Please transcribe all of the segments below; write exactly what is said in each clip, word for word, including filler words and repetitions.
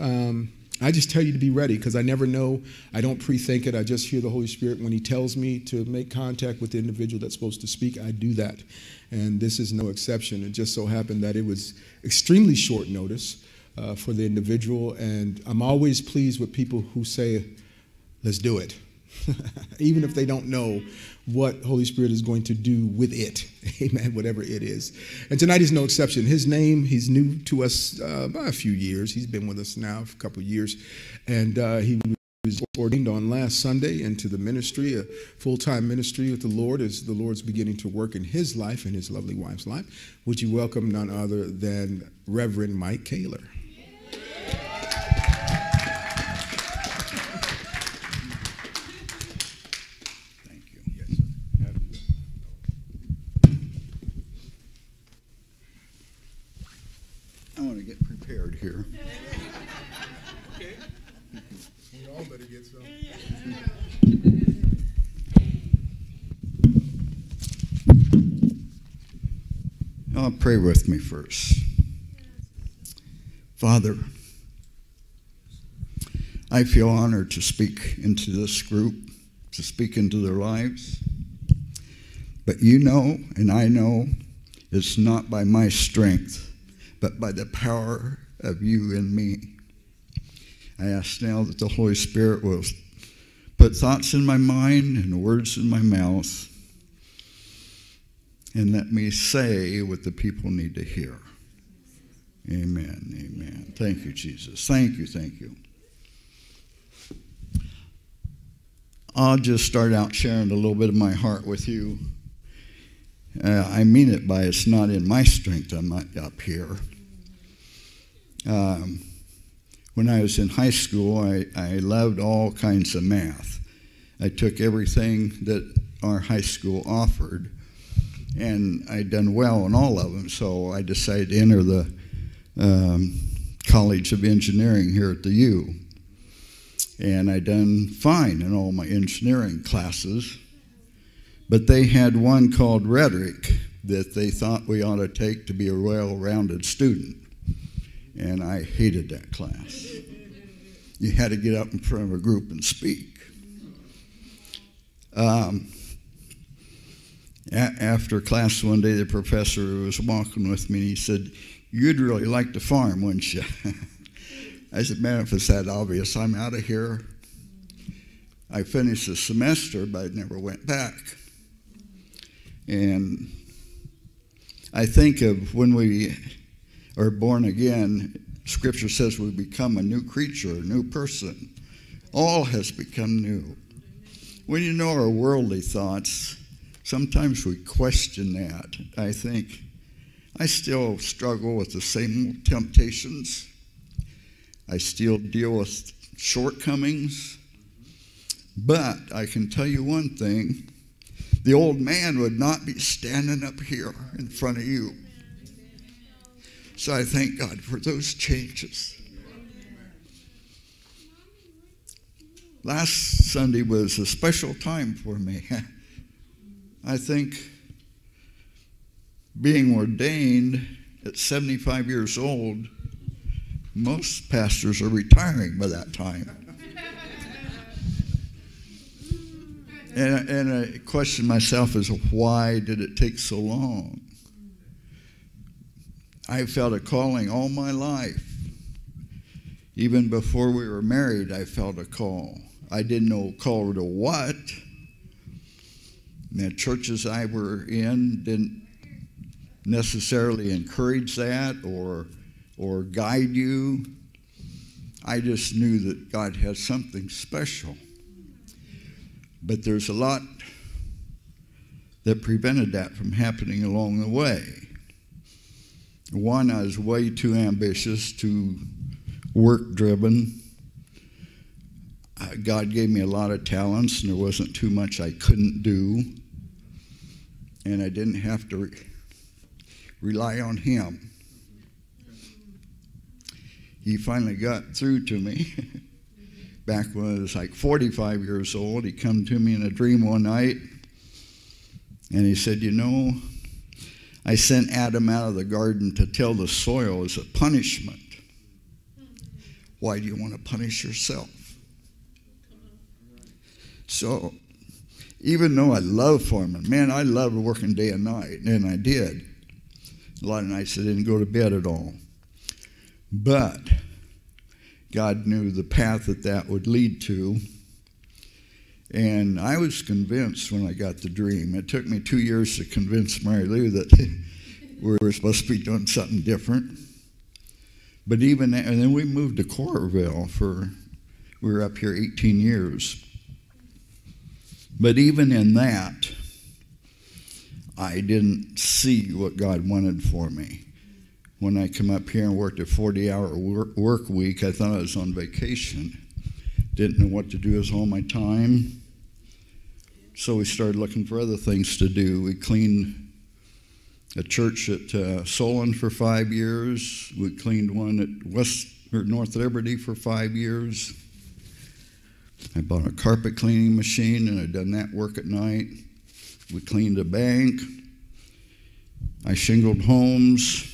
um, I just tell you to be ready, because I never know. I don't pre-think it. I just hear the Holy Spirit. When he tells me to make contact with the individual that's supposed to speak, I do that. And this is no exception. It just so happened that it was extremely short notice uh, for the individual. And I'm always pleased with people who say, let's do it. Even if they don't know what Holy Spirit is going to do with it. Amen, whatever it is. And tonight is no exception. His name, he's new to us uh, by a few years. He's been with us now for a couple of years. And uh, he was ordained on last Sunday into the ministry, a full-time ministry with the Lord, as the Lord's beginning to work in his life and his lovely wife's life. Would you welcome none other than Reverend Mike Koelher. Here. Okay. We all better get some. Oh, pray with me first. Father, I feel honored to speak into this group, to speak into their lives. But you know, and I know, it's not by my strength, but by the power of you and me. I ask now that the Holy Spirit will put thoughts in my mind and words in my mouth, and let me say what the people need to hear. Amen, amen. Thank you, Jesus. Thank you, thank you. I'll just start out sharing a little bit of my heart with you. Uh, I mean it by it's not in my strength I'm not up here. Um, when I was in high school, I, I loved all kinds of math. I took everything that our high school offered, and I'd done well in all of them, so I decided to enter the um, College of Engineering here at the U. And I'd done fine in all my engineering classes, but they had one called rhetoric that they thought we ought to take to be a well-rounded student. And I hated that class. You had to get up in front of a group and speak. Um, a after class one day, the professor was walking with me, and he said, "You'd really like to farm, wouldn't you?" I said, "Man, if it's that obvious, I'm out of here." I finished the semester, but I never went back. And I think of when we are born again, Scripture says we become a new creature, a new person. All has become new. When you know our worldly thoughts, sometimes we question that. I think I still struggle with the same temptations. I still deal with shortcomings. But I can tell you one thing, the old man would not be standing up here in front of you. So I thank God for those changes. Last Sunday was a special time for me. I think being ordained at seventy-five years old, most pastors are retiring by that time. and, and I question myself as to why did it take so long? I felt a calling all my life. Even before we were married, I felt a call. I didn't know a call to what. And the churches I were in didn't necessarily encourage that or, or guide you. I just knew that God had something special. But there's a lot that prevented that from happening along the way. One, I was way too ambitious, too work-driven. Uh, God gave me a lot of talents, and there wasn't too much I couldn't do. And I didn't have to re rely on him. He finally got through to me. Back when I was like forty-five years old, he came to me in a dream one night, and he said, "You know, I sent Adam out of the garden to till the soil as a punishment. Why do you want to punish yourself? So even though I love farming, man, I loved working day and night, and I did. A lot of nights I didn't go to bed at all. But God knew the path that that would lead to. And I was convinced when I got the dream. It took me two years to convince Marilu that we were supposed to be doing something different. But even that, and then we moved to Coralville for, we were up here eighteen years. But even in that, I didn't see what God wanted for me. When I come up here and worked a forty hour work week, I thought I was on vacation. Didn't know what to do with all my time. So we started looking for other things to do. We cleaned a church at uh, Solon for five years. We cleaned one at West, or North Liberty for five years. I bought a carpet cleaning machine, and I'd done that work at night. We cleaned a bank. I shingled homes.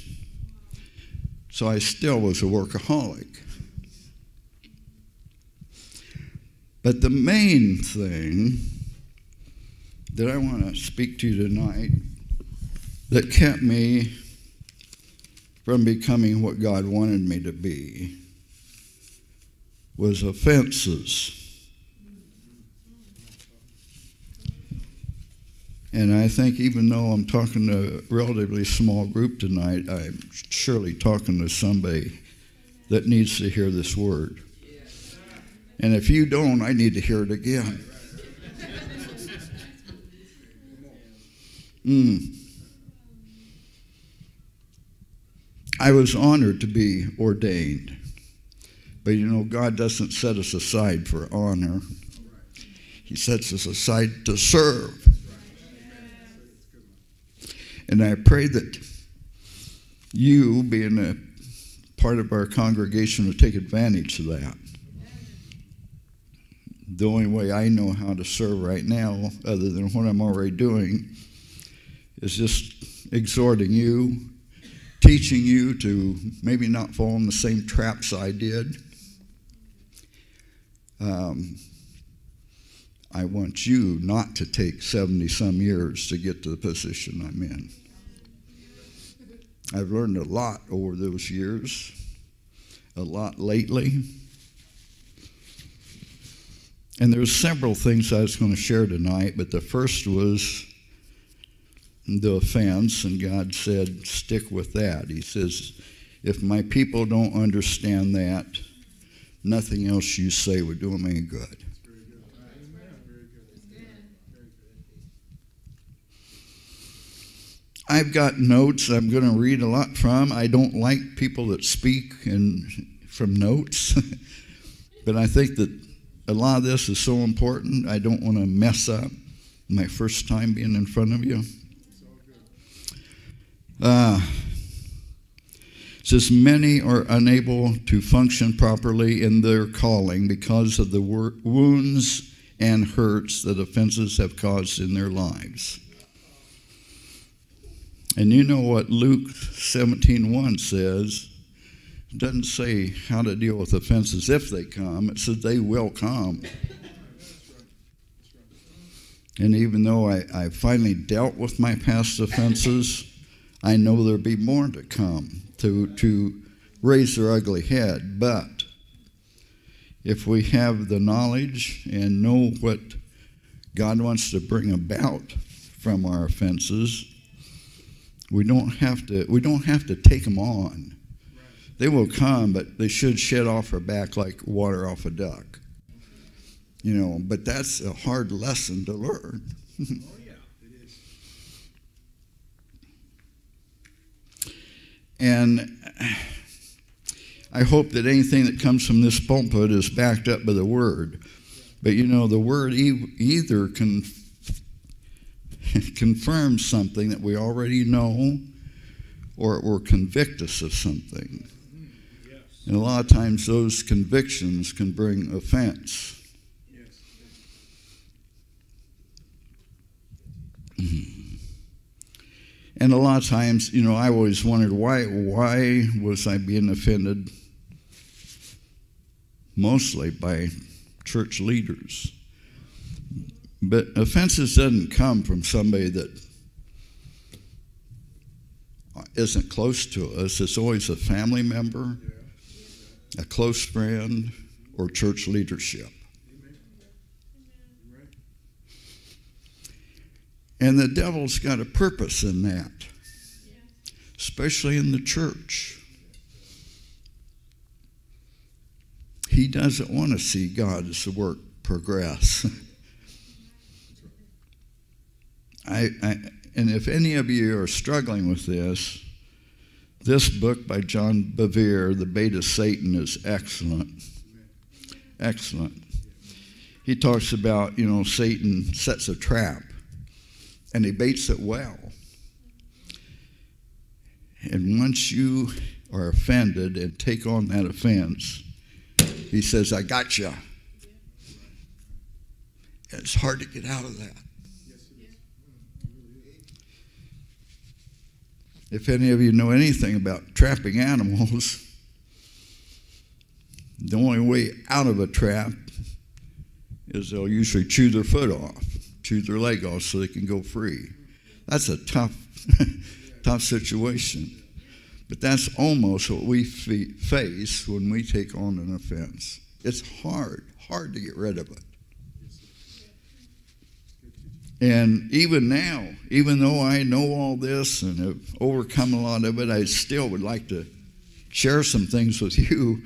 So I still was a workaholic. But the main thing that I want to speak to you tonight that kept me from becoming what God wanted me to be was offenses. And I think even though I'm talking to a relatively small group tonight, I'm surely talking to somebody that needs to hear this word. And if you don't, I need to hear it again. Mm. I was honored to be ordained. But you know, God doesn't set us aside for honor. He sets us aside to serve. And I pray that you, being a part of our congregation, would take advantage of that. The only way I know how to serve right now, other than what I'm already doing, is just exhorting you, teaching you to maybe not fall in the same traps I did. Um, I want you not to take seventy some years to get to the position I'm in. I've learned a lot over those years, a lot lately. And there's several things I was going to share tonight, but the first was the offense, and God said, stick with that. He says, if my people don't understand that, nothing else you say would do them any good. I've got notes I'm going to read a lot from. I don't like people that speak and from notes, but I think that a lot of this is so important, I don't want to mess up my first time being in front of you. Uh, it says, many are unable to function properly in their calling because of the wounds and hurts that offenses have caused in their lives. And you know what Luke seventeen one says? It doesn't say how to deal with offenses if they come. It says they will come. And even though I, I finally dealt with my past offenses, I know there'll be more to come to, to raise their ugly head. But if we have the knowledge and know what God wants to bring about from our offenses, we don't have to, we don't have to take them on. They will come, but they should shed off our back like water off a duck. You know, but that's a hard lesson to learn. Oh, yeah, it is. And I hope that anything that comes from this pulpit is backed up by the Word. But, you know, the Word e either can confirm something that we already know, or it will convict us of something. And a lot of times those convictions can bring offense. Yes. And a lot of times, you know, I always wondered why, why was I being offended? mostly by church leaders. But offenses doesn't come from somebody that isn't close to us. It's always a family member, a close friend, or church leadership. And the devil's got a purpose in that, especially in the church. He doesn't want to see God's work progress. I, I, and if any of you are struggling with this, this book by John Bevere, The Bait of Satan, is excellent. Excellent. He talks about, you know, Satan sets a trap, and he baits it well. And once you are offended and take on that offense, he says, I got you. It's hard to get out of that. If any of you know anything about trapping animals, the only way out of a trap is they'll usually chew their foot off, chew their leg off so they can go free. That's a tough, tough situation. But that's almost what we face when we take on an offense. It's hard, hard to get rid of it. And even now, even though I know all this and have overcome a lot of it, I still would like to share some things with you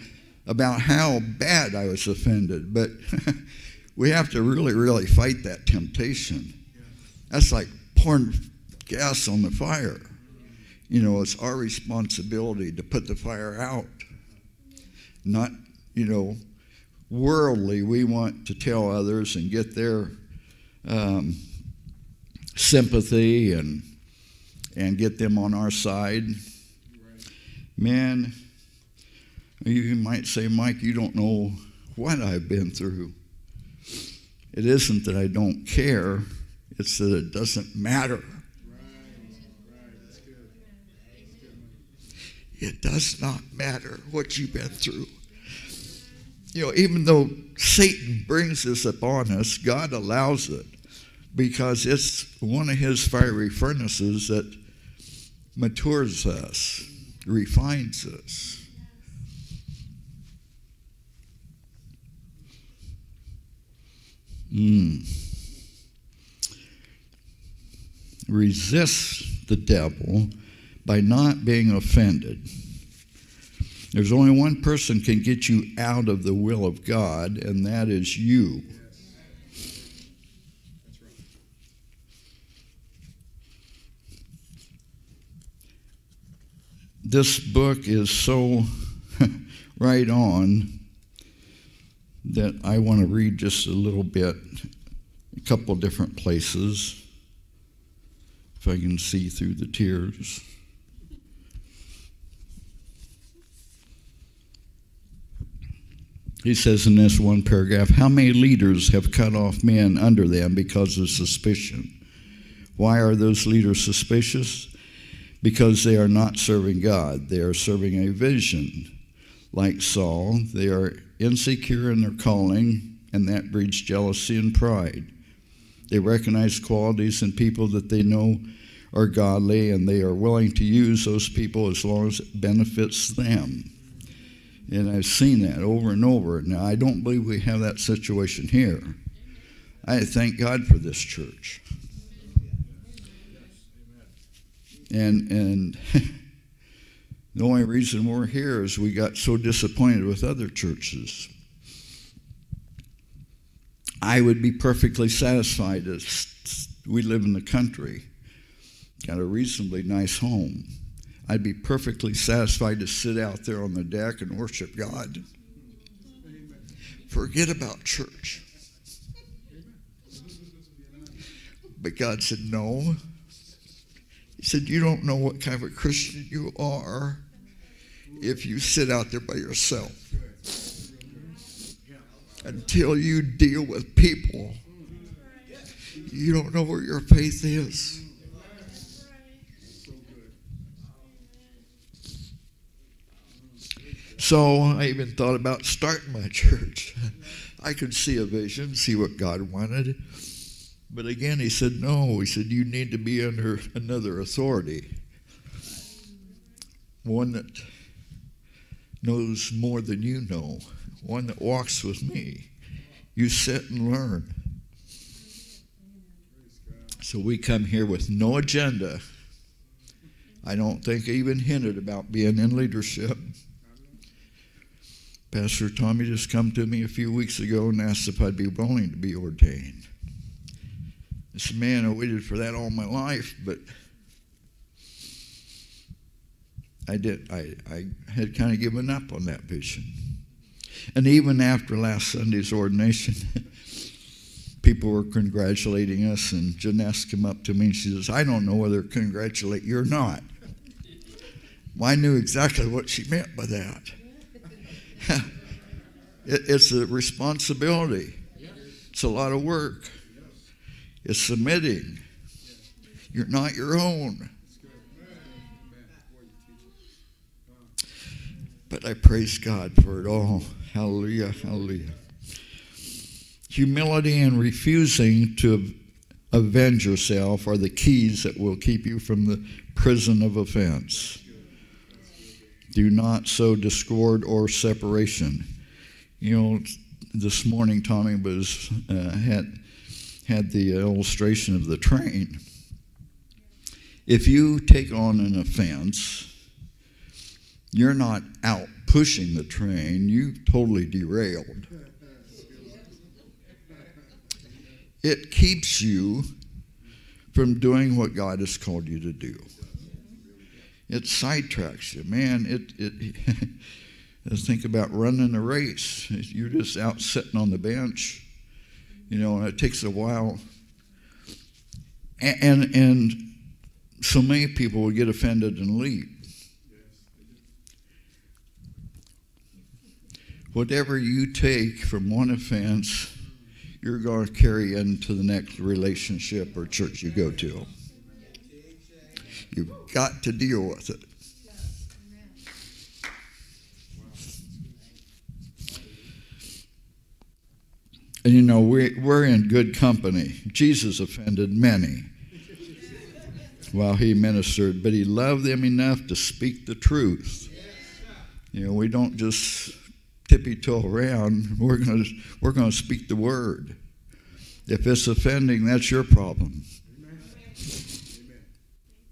about how bad I was offended. But we have to really, really fight that temptation. That's like pouring gas on the fire. You know, it's our responsibility to put the fire out. Not, you know, worldly, we want to tell others and get their um, sympathy and and get them on our side. Man, you might say, Mike, you don't know what I've been through. It isn't that I don't care, it's that it doesn't matter. It does not matter what you've been through. You know, even though Satan brings this upon us, God allows it because it's one of his fiery furnaces that matures us, refines us. Mm. Resist the devil by not being offended. There's only one person can get you out of the will of God, and that is you. Yes. That's right. This book is so right on that I want to read just a little bit, a couple different places, if I can see through the tears. He says in this one paragraph, how many leaders have cut off men under them because of suspicion? Why are those leaders suspicious? Because they are not serving God. They are serving a vision. Like Saul, they are insecure in their calling, and that breeds jealousy and pride. They recognize qualities in people that they know are godly, and they are willing to use those people as long as it benefits them. And I've seen that over and over. Now, I don't believe we have that situation here. I thank God for this church. And and the only reason we're here is we got so disappointed with other churches. I would be perfectly satisfied if we live in the country, got a reasonably nice home. I'd be perfectly satisfied to sit out there on the deck and worship God. Forget about church. But God said, no. He said, you don't know what kind of a Christian you are if you sit out there by yourself. Until you deal with people, you don't know where your faith is. So I even thought about starting my church. I could see a vision, see what God wanted. But again, he said, no. He said, you need to be under another authority. One that knows more than you know. One that walks with me. You sit and learn. So we come here with no agenda. I don't think I even hinted about being in leadership. Pastor Tommy just come to me a few weeks ago and asked if I'd be willing to be ordained. I said, man, I waited for that all my life, but I did. I, I had kind of given up on that vision. And even after last Sunday's ordination, people were congratulating us, and Janice came up to me and she says, I don't know whether to congratulate you or not. Well, I knew exactly what she meant by that. it, it's a responsibility. It's a lot of work. It's submitting. You're not your own. But I praise God for it all. Hallelujah, hallelujah. Humility and refusing to avenge yourself are the keys that will keep you from the prison of offense. Do not sow discord or separation. You know, this morning Tommy was uh, had had the illustration of the train. If you take on an offense, you're not out pushing the train. You've totally derailed. It keeps you from doing what God has called you to do. It sidetracks you. Man, it, it let's think about running a race. You're just out sitting on the bench, you know, and it takes a while. And, and, and so many people will get offended and leave. Whatever you take from one offense, you're going to carry into the next relationship or church you go to. You've got to deal with it. And you know, we're, we're in good company. Jesus offended many while he ministered, but he loved them enough to speak the truth. You know, we don't just tippy-toe around. We're going to we're going to speak the word. If it's offending, that's your problem. Amen. Amen.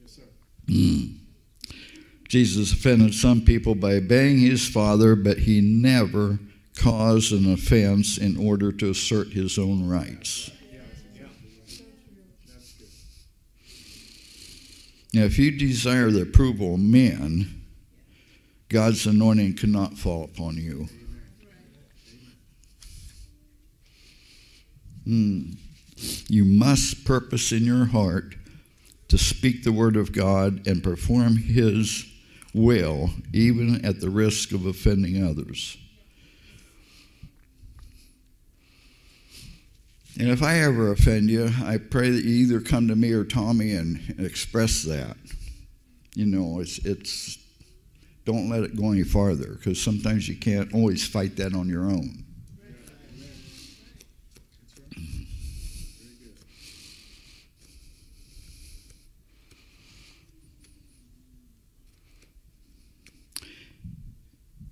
Yes, sir. Mm. Jesus offended some people by obeying his Father, but he never caused an offense in order to assert his own rights. Now, if you desire the approval of men, God's anointing cannot fall upon you. Mm. You must purpose in your heart to speak the word of God and perform his will, even at the risk of offending others. And if I ever offend you, I pray that you either come to me or Tommy and express that. You know, it's, it's don't let it go any farther, because sometimes you can't always fight that on your own.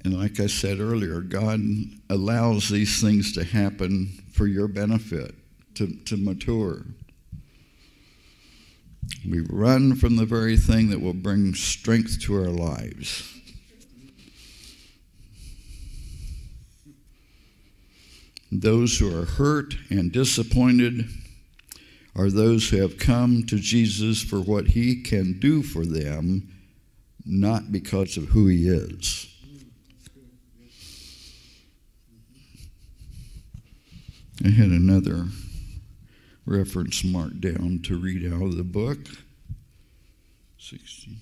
And like I said earlier, God allows these things to happen for your benefit, to, to mature. We run from the very thing that will bring strength to our lives. Those who are hurt and disappointed are those who have come to Jesus for what he can do for them, not because of who he is. I had another reference marked down to read out of the book. sixteen.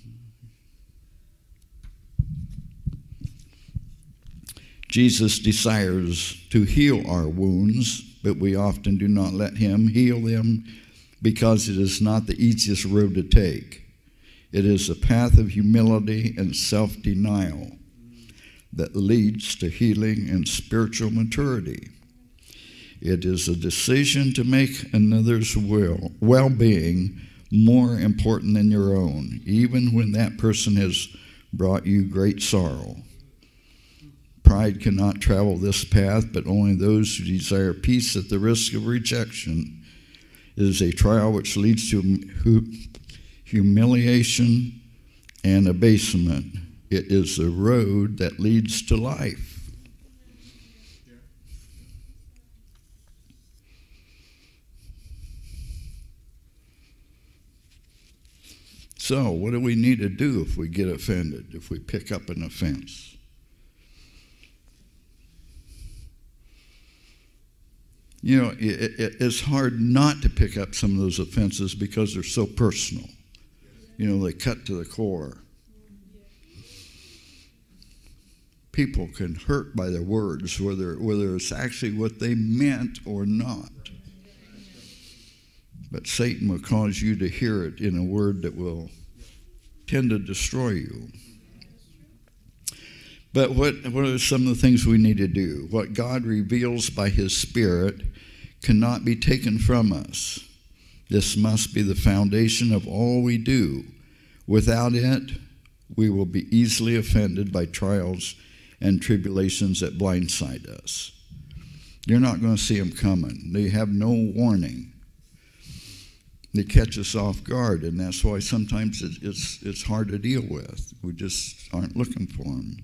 Jesus desires to heal our wounds, but we often do not let him heal them because it is not the easiest road to take. It is a path of humility and self-denial. that leads to healing and spiritual maturity. It is a decision to make another's will, well-being more important than your own, even when that person has brought you great sorrow. Pride cannot travel this path, but only those who desire peace at the risk of rejection. It is a trial which leads to humiliation and abasement. It is the road that leads to life. So, what do we need to do if we get offended, if we pick up an offense? You know, it, it, it's hard not to pick up some of those offenses because they're so personal. You know, they cut to the core. People can hurt by their words, whether, whether it's actually what they meant or not. But Satan will cause you to hear it in a word that will tend to destroy you. But what, what are some of the things we need to do? What God reveals by His Spirit cannot be taken from us. This must be the foundation of all we do. Without it, we will be easily offended by trials and tribulations that blindside us. You're not going to see them coming. They have no warning. They catch us off guard, and that's why sometimes it, it's, it's hard to deal with. We just aren't looking for them.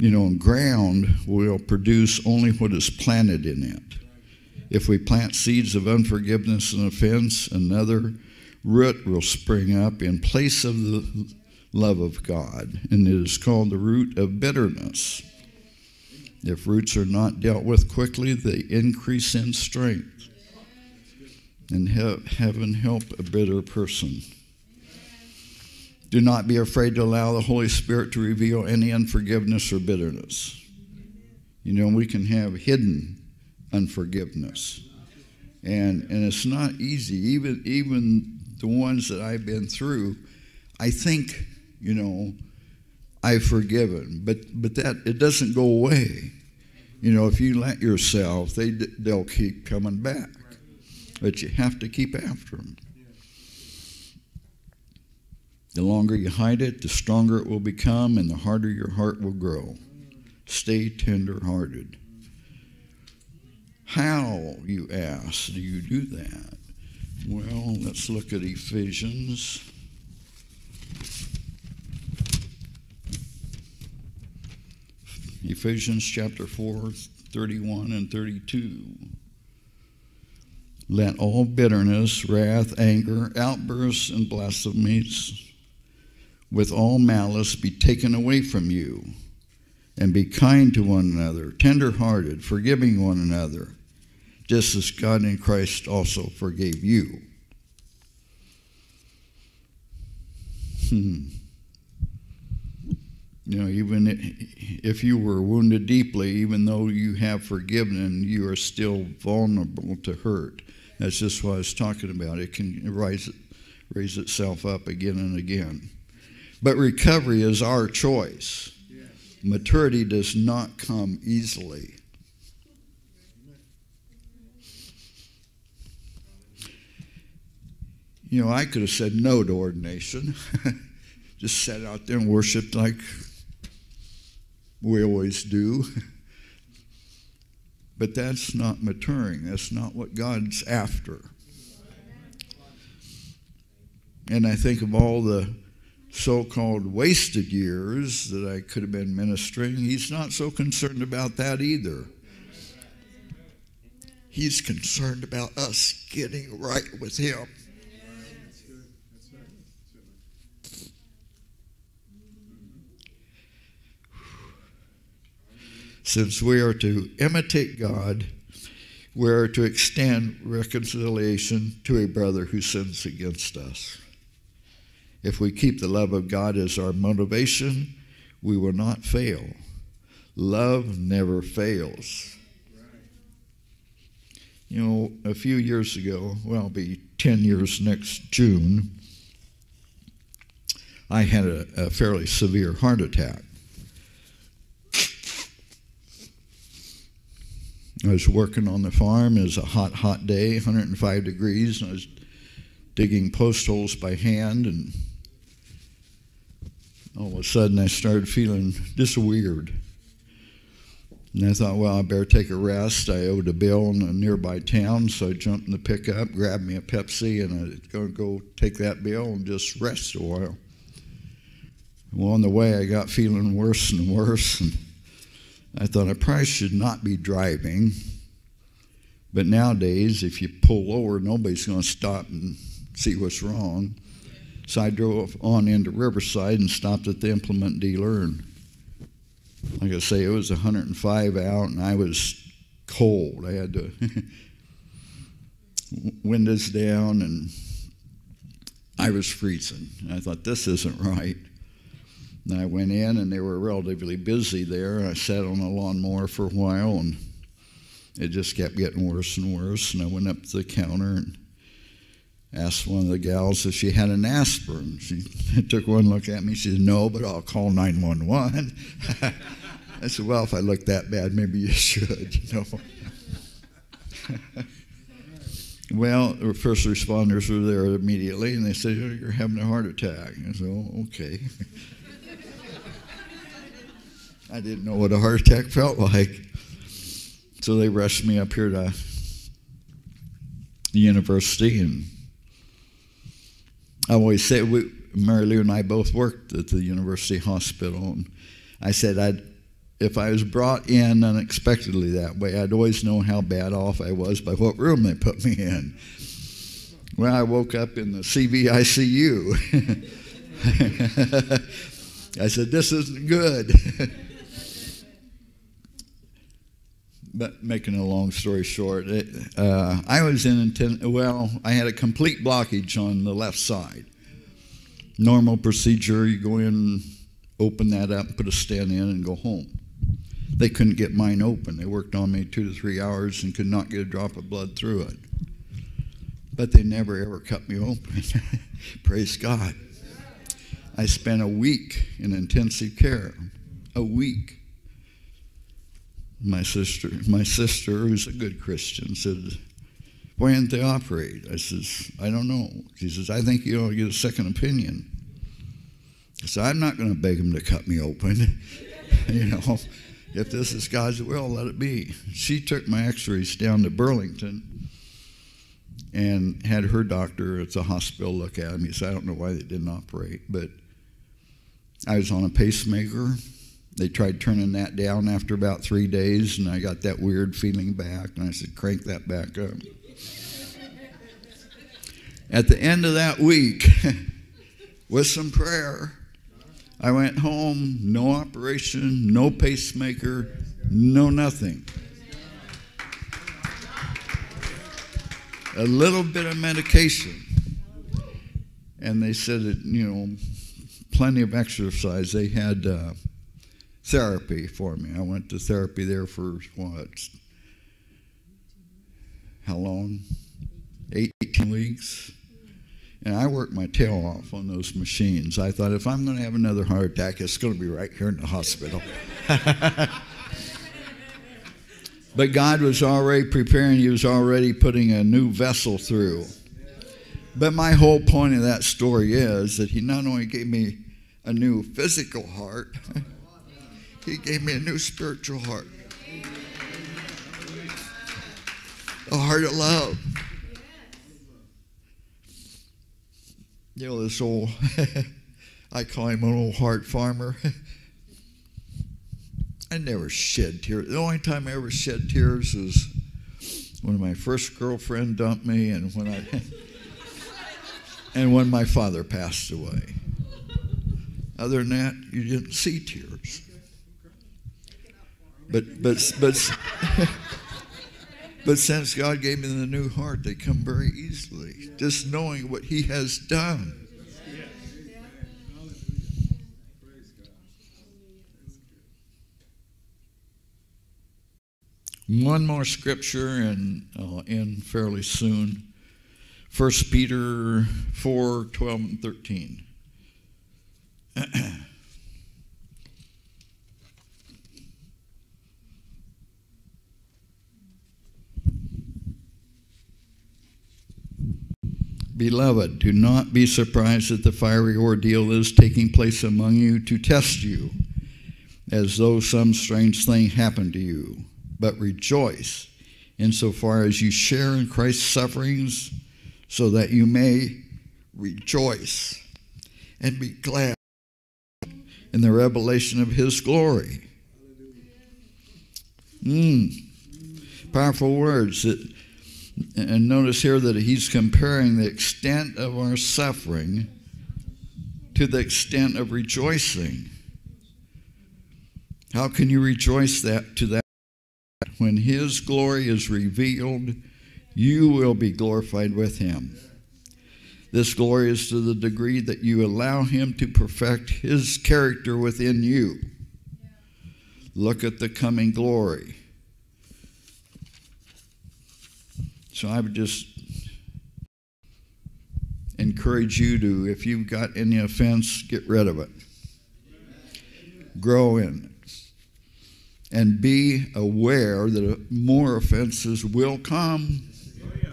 You know, ground will produce only what is planted in it. If we plant seeds of unforgiveness and offense, another root will spring up in place of the love of God, and it is called the root of bitterness. If roots are not dealt with quickly, they increase in strength. And he- heaven help a bitter person. Do not be afraid to allow the Holy Spirit to reveal any unforgiveness or bitterness. You know, we can have hidden unforgiveness. And, and it's not easy. Even, even the ones that I've been through, I think, you know, I've forgiven. But, but that, it doesn't go away. You know, if you let yourself, they, they'll keep coming back. But you have to keep after them. The longer you hide it, the stronger it will become, and the harder your heart will grow. Stay tender-hearted. How, you ask, do you do that? Well, let's look at Ephesians. Ephesians chapter four, thirty-one and thirty-two. Let all bitterness, wrath, anger, outbursts, and blasphemies with all malice be taken away from you, and be kind to one another, tender-hearted, forgiving one another, just as God in Christ also forgave you. Hmm. You know, even if you were wounded deeply, even though you have forgiven, you are still vulnerable to hurt. That's just what I was talking about. It can rise, raise itself up again and again. But recovery is our choice. Yes. Maturity does not come easily. You know, I could have said no to ordination. Just sat out there and worshiped like we always do. But that's not maturing. That's not what God's after. And I think of all the so-called wasted years that I could have been ministering, He's not so concerned about that either. He's concerned about us getting right with Him. Since we are to imitate God, we are to extend reconciliation to a brother who sins against us. If we keep the love of God as our motivation, we will not fail. Love never fails. You know, a few years ago, well, it'll be ten years next June, I had a, a fairly severe heart attack. I was working on the farm. It was a hot, hot day, one hundred five degrees, and I was digging post holes by hand, and all of a sudden I started feeling just weird. And I thought, well, I better take a rest. I owed a bill in a nearby town, so I jumped in the pickup, grabbed me a Pepsi, and I was going to go take that bill and just rest a while. Well, on the way, I got feeling worse and worse, and I thought I probably should not be driving. But nowadays, if you pull over, nobody's going to stop and see what's wrong. So I drove on into Riverside and stopped at the implement dealer, and like I say, it was one hundred five out, and I was cold. I had the windows down, and I was freezing. And I thought, this isn't right. And I went in, and they were relatively busy there. I sat on a lawnmower for a while, and it just kept getting worse and worse. And I went up to the counter and asked one of the gals if she had an aspirin. She took one look at me. She said, no, but I'll call nine one one. I said, well, if I look that bad, maybe you should, you know. Well, the first responders were there immediately, and they said, oh, you're having a heart attack. I said, oh, okay. I didn't know what a heart attack felt like. So they rushed me up here to the university, and I always say, we, Marilu and I both worked at the university hospital, and I said I'd, if I was brought in unexpectedly that way, I'd always know how bad off I was by what room they put me in. Well, I woke up in the C V I C U. I said, this isn't good. But making a long story short, it, uh, I was in, well, I had a complete blockage on the left side. Normal procedure, you go in, open that up, put a stent in, and go home. They couldn't get mine open. They worked on me two to three hours and could not get a drop of blood through it. But they never, ever cut me open. Praise God. I spent a week in intensive care, a week. My sister, my sister, who's a good Christian, said, why didn't they operate? I says, I don't know. She says, I think you ought to get a second opinion. I said, I'm not going to beg them to cut me open. You know, if this is God's will, let it be. She took my x-rays down to Burlington and had her doctor at the hospital look at me. So I don't know why they didn't operate, but I was on a pacemaker. They tried turning that down after about three days, and I got that weird feeling back, and I said, crank that back up. At the end of that week, with some prayer, I went home, no operation, no pacemaker, no nothing. A little bit of medication. And they said that, you know, plenty of exercise. They had... Uh, therapy for me. I went to therapy there for what? How long? eighteen weeks. And I worked my tail off on those machines. I thought, if I'm going to have another heart attack, it's going to be right here in the hospital. But God was already preparing. He was already putting a new vessel through. But my whole point of that story is that He not only gave me a new physical heart, He gave me a new spiritual heart. A heart of love. You know, this old, I call him an old heart farmer. I never shed tears. The only time I ever shed tears is when my first girlfriend dumped me and when I and when my father passed away. Other than that, you didn't see tears. But, but, but, but since God gave me the new heart, they come very easily. Just knowing what He has done. One more scripture, and I'll end fairly soon. First Peter four, twelve and thirteen. Beloved, do not be surprised at the fiery ordeal that is taking place among you to test you, as though some strange thing happened to you. But rejoice insofar as you share in Christ's sufferings, so that you may rejoice and be glad in the revelation of his glory. Mm. Powerful words. That And notice here that he's comparing the extent of our suffering to the extent of rejoicing. How can you rejoice that to that? When his glory is revealed, you will be glorified with him. This glory is to the degree that you allow him to perfect his character within you. Look at the coming glory. So I would just encourage you to, if you've got any offense, get rid of it. Amen. Grow in it. And be aware that more offenses will come. Oh, yeah.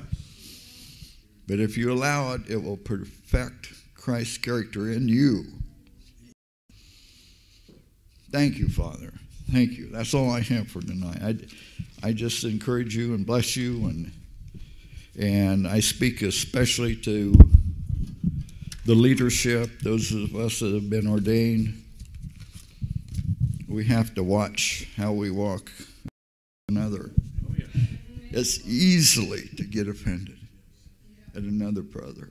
But if you allow it, it will perfect Christ's character in you. Thank you, Father. Thank you. That's all I have for tonight. I, I just encourage you and bless you. And And I speak especially to the leadership, those of us that have been ordained. We have to watch how we walk another. Oh, yeah. It's easily to get offended at another brother.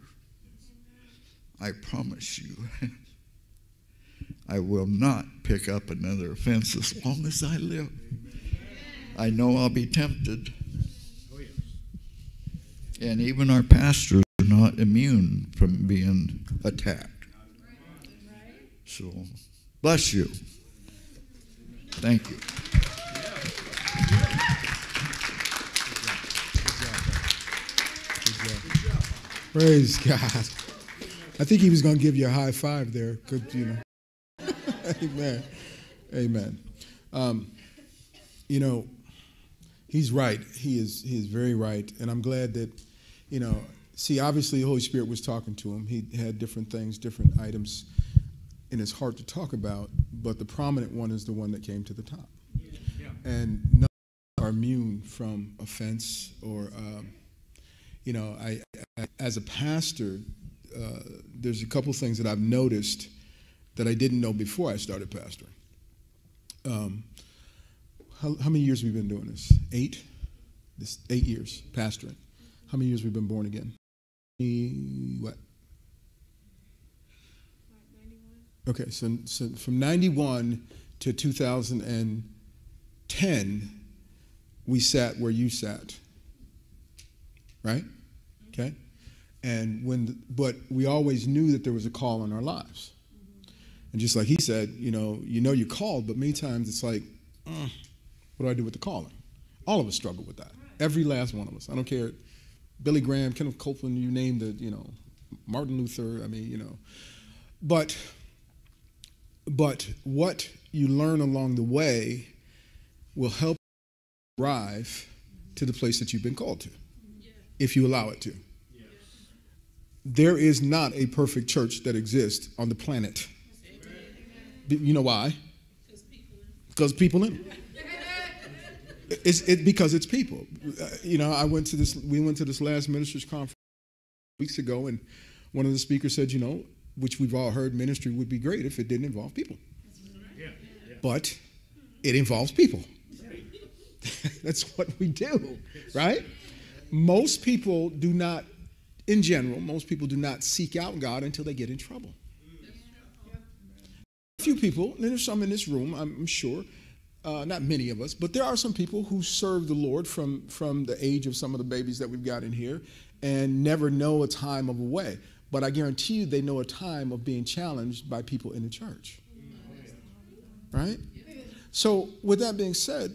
I promise you, I will not pick up another offense as long as I live. I know I'll be tempted. And even our pastors are not immune from being attacked. So, bless you. Thank you. Praise God. I think he was going to give you a high five there. Good, you know. Amen. Amen. Um, you know, he's right. He is. He is very right. And I'm glad that. You know, see, obviously the Holy Spirit was talking to him. He had different things, different items in his heart to talk about, but the prominent one is the one that came to the top. Yeah. And none are immune from offense or, um, you know, I, I, as a pastor, uh, there's a couple things that I've noticed that I didn't know before I started pastoring. Um, how, how many years have we been doing this? Eight? This eight years pastoring. How many years we've been born again? What? ninety-one. Okay, so, so from ninety-one to two thousand ten, we sat where you sat, right? Okay, and when, the, but we always knew that there was a call on our lives, mm-hmm. And just like he said, you know, you know you're called, but many times it's like, uh, what do I do with the calling? All of us struggle with that. Every last one of us. I don't care. Billy Graham, Kenneth Copeland, you named it, you know, Martin Luther, I mean, you know. But, but what you learn along the way will help you arrive to the place that you've been called to, yeah. If you allow it to. Yeah. There is not a perfect church that exists on the planet. Amen. You know why? Because people in it. It's it, because it's people. Uh, you know, I went to this, we went to this last ministers conference weeks ago, and one of the speakers said, you know, which we've all heard, ministry would be great if it didn't involve people. Yeah. Yeah. But it involves people. Right. That's what we do, right? Most people do not, in general, most people do not seek out God until they get in trouble. Yeah. A few people, and there's some in this room, I'm sure, Uh, not many of us, but there are some people who serve the Lord from, from the age of some of the babies that we've got in here and never know a time of away. But I guarantee you they know a time of being challenged by people in the church. Right? So with that being said,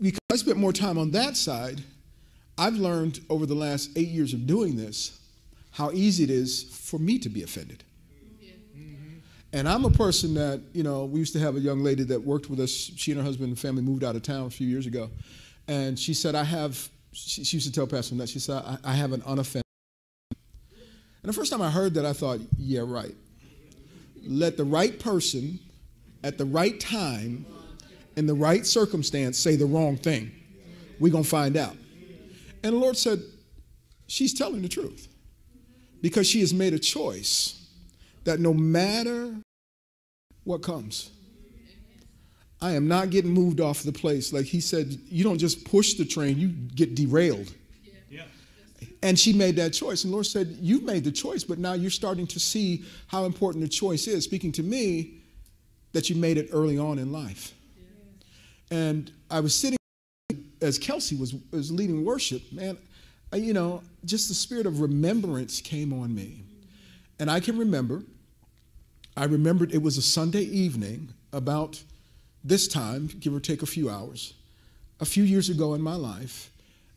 because I spent more time on that side, I've learned over the last eight years of doing this how easy it is for me to be offended. And I'm a person that, you know, we used to have a young lady that worked with us. She and her husband and family moved out of town a few years ago. And she said, I have, she, she used to tell Pastor that, she said, I, I have an unoffendable. And the first time I heard that, I thought, yeah, right. Let the right person at the right time in the right circumstance say the wrong thing. We're going to find out. And the Lord said, she's telling the truth, because she has made a choice that no matter what comes, I am not getting moved off the place. Like he said, you don't just push the train, you get derailed. Yeah. And she made that choice. And the Lord said, you've made the choice, but now you're starting to see how important the choice is. Speaking to me, that you made it early on in life. Yeah. And I was sitting as Kelsey was, was leading worship, man, I, you know, just the spirit of remembrance came on me. And I can remember, I remembered it was a Sunday evening about this time, give or take a few hours, a few years ago in my life,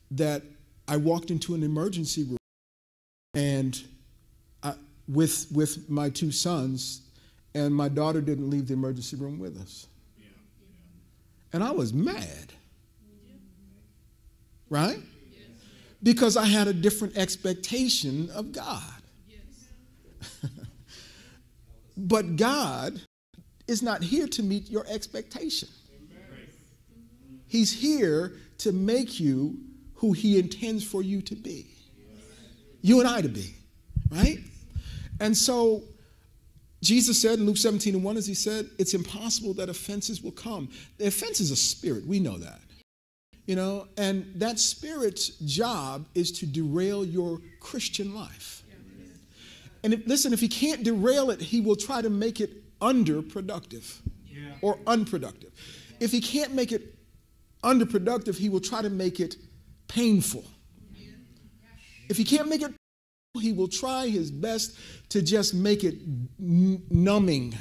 that I walked into an emergency room and I, with, with my two sons, and my daughter didn't leave the emergency room with us. Yeah. And I was mad, yeah. Right? Yeah. Because I had a different expectation of God. But God is not here to meet your expectation. He's here to make you who he intends for you to be. You and I to be, right? And so Jesus said in Luke seventeen and one, as he said, it's impossible that offenses will come. The offense is a spirit. We know that. You know, and that spirit's job is to derail your Christian life. And if, listen, if he can't derail it, he will try to make it underproductive yeah. or unproductive. If he can't make it underproductive, he will try to make it painful. If he can't make it, he will try his best to just make it numbing.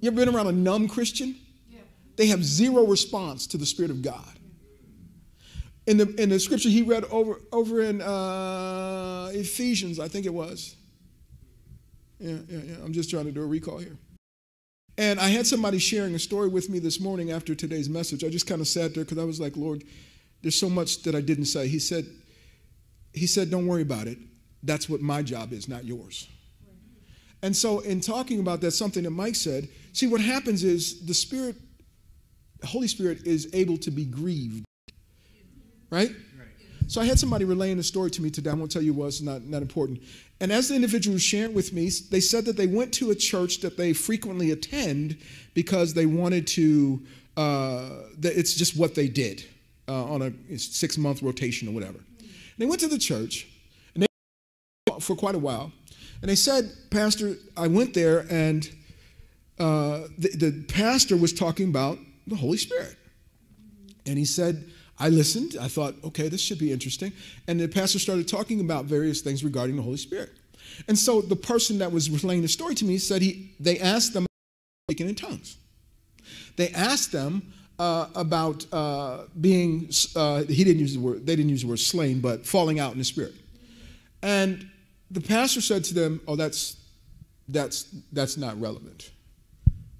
You ever been around a numb Christian? They have zero response to the Spirit of God. In the, in the scripture he read over, over in uh, Ephesians, I think it was. Yeah, yeah, yeah. I'm just trying to do a recall here. And I had somebody sharing a story with me this morning after today's message. I just kind of sat there because I was like, Lord, there's so much that I didn't say. He said, he said, don't worry about it. That's what my job is, not yours. And so in talking about that, something that Mike said, see, what happens is the Spirit, the Holy Spirit is able to be grieved, right? So I had somebody relaying a story to me today. I won't tell you what, it's not, not important. And as the individual was sharing with me, they said that they went to a church that they frequently attend because they wanted to, uh, it's just what they did uh, on a six-month rotation or whatever. And they went to the church and they for quite a while. And they said, Pastor, I went there and uh, the, the pastor was talking about the Holy Spirit. And he said, I listened. I thought, okay, this should be interesting. And the pastor started talking about various things regarding the Holy Spirit. And so the person that was relaying the story to me said he, they asked them about speaking in tongues. They asked them uh, about uh, being, uh, he didn't use the word, they didn't use the word slain, but falling out in the Spirit. And the pastor said to them, oh, that's, that's, that's not relevant.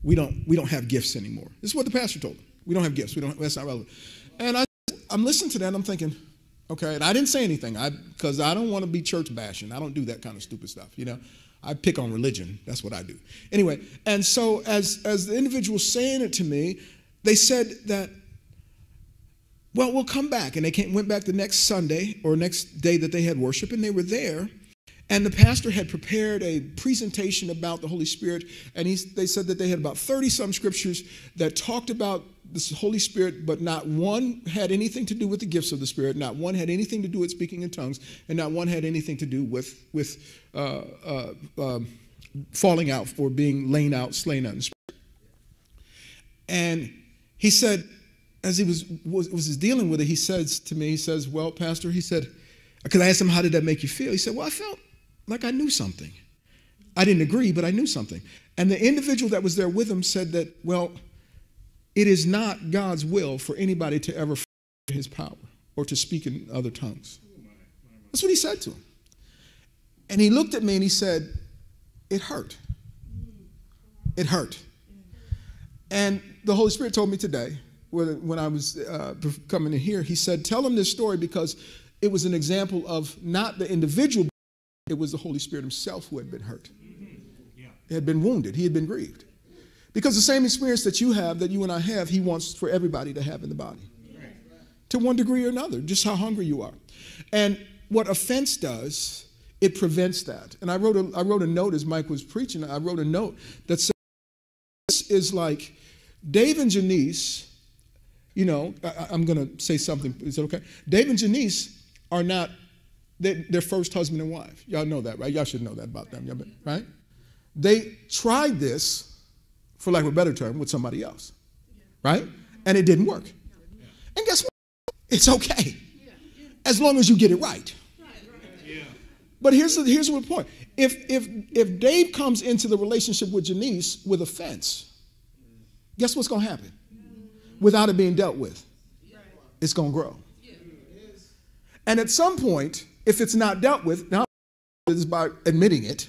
We don't, we don't have gifts anymore. This is what the pastor told them. We don't have gifts. We don't, that's not relevant. And I I'm listening to that and I'm thinking, okay, and I didn't say anything I because I don't want to be church bashing. I don't do that kind of stupid stuff, you know. I pick on religion. That's what I do. Anyway, and so as, as the individual saying it to me, they said that, well, we'll come back. And they came, went back the next Sunday or next day that they had worship, and they were there. And the pastor had prepared a presentation about the Holy Spirit, and he, they said that they had about thirty-some scriptures that talked about the Holy Spirit, but not one had anything to do with the gifts of the Spirit, not one had anything to do with speaking in tongues, and not one had anything to do with, with uh, uh, uh, falling out or being laid out, slain out in the Spirit. And he said, as he was, was, was dealing with it, he says to me, he says, well, Pastor, he said, because I asked him, how did that make you feel? He said, well, I felt like I knew something. I didn't agree, but I knew something. And the individual that was there with him said that, well, it is not God's will for anybody to ever f his power or to speak in other tongues. That's what he said to him. And he looked at me and he said, it hurt. It hurt. And the Holy Spirit told me today, when I was uh, coming in here, he said, tell him this story because it was an example of not the individual, it was the Holy Spirit himself who had been hurt. He had been wounded. He had been grieved. Because the same experience that you have, that you and I have, he wants for everybody to have in the body. Right. To one degree or another, just how hungry you are. And what offense does, it prevents that. And I wrote a, I wrote a note as Mike was preaching. I wrote a note that said, this is like Dave and Janice, you know, I, I'm going to say something. Is that okay? Dave and Janice are not, they, they're first husband and wife. Y'all know that, right? Y'all should know that about them, y'all, right? They tried this, for lack of a better term, with somebody else, right? And it didn't work. And guess what? It's okay, as long as you get it right. But here's the, here's the point. If, if, if Dave comes into the relationship with Janice with offense, guess what's going to happen? Without it being dealt with, it's going to grow. And at some point, if it's not dealt with, now it's by admitting it,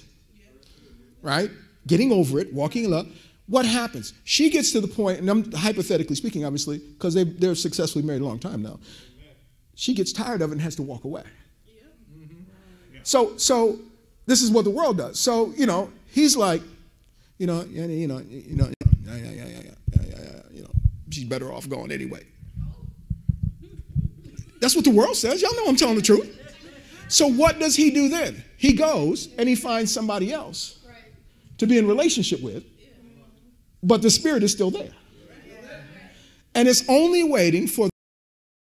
right? Getting over it, walking in love. What happens? She gets to the point, and I'm hypothetically speaking, obviously, because they, they're successfully married a long time now. She gets tired of it and has to walk away. Yeah. Mm-hmm. Yeah. So, so this is what the world does. So, you know, he's like, you know, you know, you know, you know, yeah, yeah, yeah, yeah, yeah, yeah, you know, she's better off going anyway. That's what the world says. Y'all know I'm telling the truth. So what does he do then? He goes and he finds somebody else to be in relationship with, but the spirit is still there. And it's only waiting for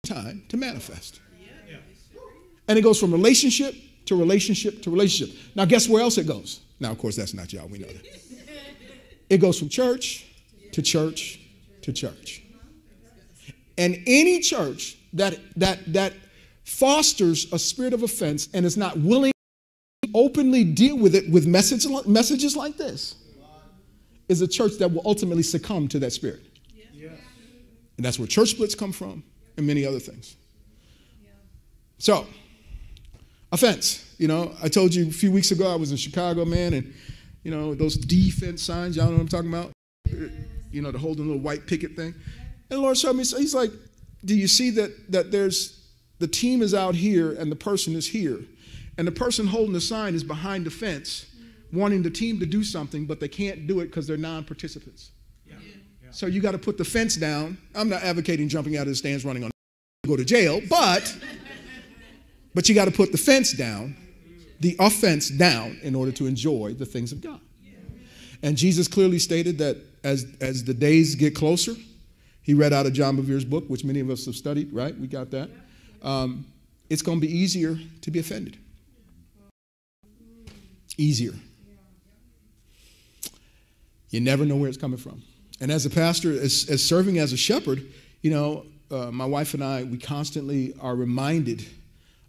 the time to manifest. And it goes from relationship to relationship to relationship. Now, guess where else it goes? Now, of course, that's not y'all. We know that. It goes from church to church to church. And any church that, that, that fosters a spirit of offense and is not willing openly deal with it with message, messages like this is a church that will ultimately succumb to that spirit. Yeah. Yeah. And that's where church splits come from and many other things. Yeah. So, offense. You know, I told you a few weeks ago I was in Chicago, man, and, you know, those defense signs, y'all know what I'm talking about? Yes. You know, the holding little white picket thing. And the Lord showed me, so he's like, do you see that, that there's, the team is out here and the person is here. And the person holding the sign is behind the fence, wanting the team to do something, but they can't do it because they're non-participants. Yeah. Yeah. So you got to put the fence down. I'm not advocating jumping out of the stands, running on the go to jail, but, but you got to put the fence down, the offense down, in order to enjoy the things of God. Yeah. And Jesus clearly stated that as, as the days get closer, he read out of John Bevere's book, which many of us have studied, right? We got that. Um, it's going to be easier to be offended. Easier. You never know where it's coming from. And as a pastor, as, as serving as a shepherd, you know, uh, my wife and I, we constantly are reminded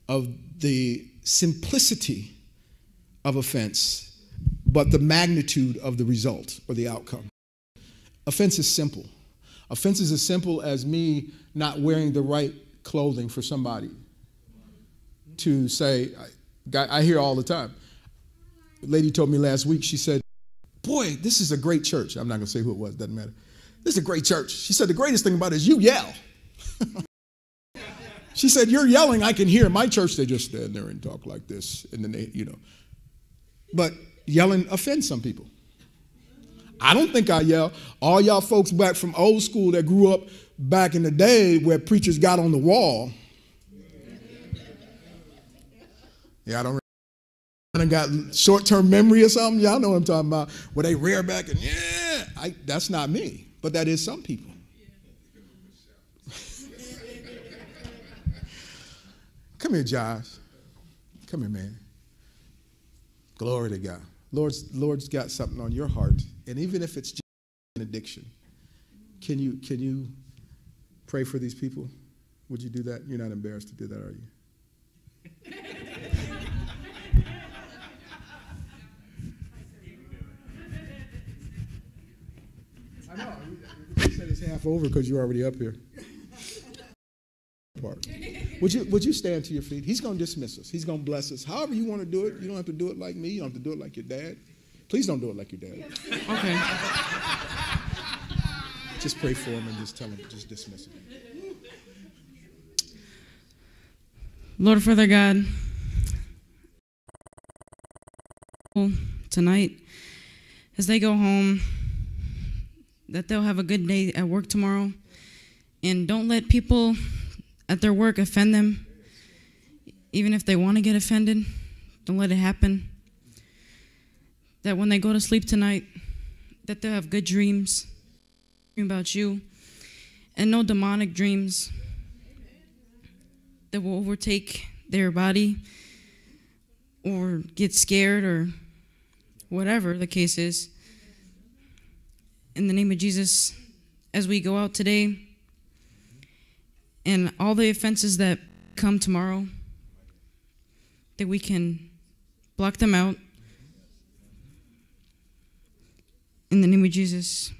of the simplicity of offense, but the magnitude of the result or the outcome. Offense is simple. Offense is as simple as me not wearing the right clothing for somebody to say, I, I hear all the time. A lady told me last week, she said, boy, this is a great church. I'm not going to say who it was, doesn't matter. This is a great church. She said, the greatest thing about it is you yell. She said, you're yelling, I can hear. My church, they just stand there and talk like this. And then they, you know. But yelling offends some people. I don't think I yell. All y'all folks back from old school that grew up back in the day where preachers got on the wall. Yeah, I don't and got short-term memory or something. Y'all know what I'm talking about. Where they rear back and, yeah, I, that's not me. But that is some people. Come here, Josh. Come here, man. Glory to God. Lord's, Lord's got something on your heart. And even if it's just an addiction, can you, can you pray for these people? Would you do that? You're not embarrassed to do that, are you? Half over because you're already up here. Would you, would you stand to your feet? He's going to dismiss us. He's going to bless us. However you want to do it, you don't have to do it like me. You don't have to do it like your dad. Please don't do it like your dad. Okay. Just pray for him and just tell him, just dismiss him. Lord, Father God, tonight, as they go home, that they'll have a good day at work tomorrow, and don't let people at their work offend them. Even if they want to get offended, don't let it happen. That when they go to sleep tonight, that they'll have good dreams about you, and no demonic dreams that will overtake their body or get scared or whatever the case is. In the name of Jesus, as we go out today, and all the offenses that come tomorrow, that we can block them out. In the name of Jesus.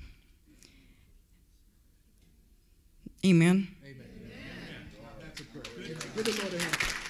Amen. Amen. Amen. Amen.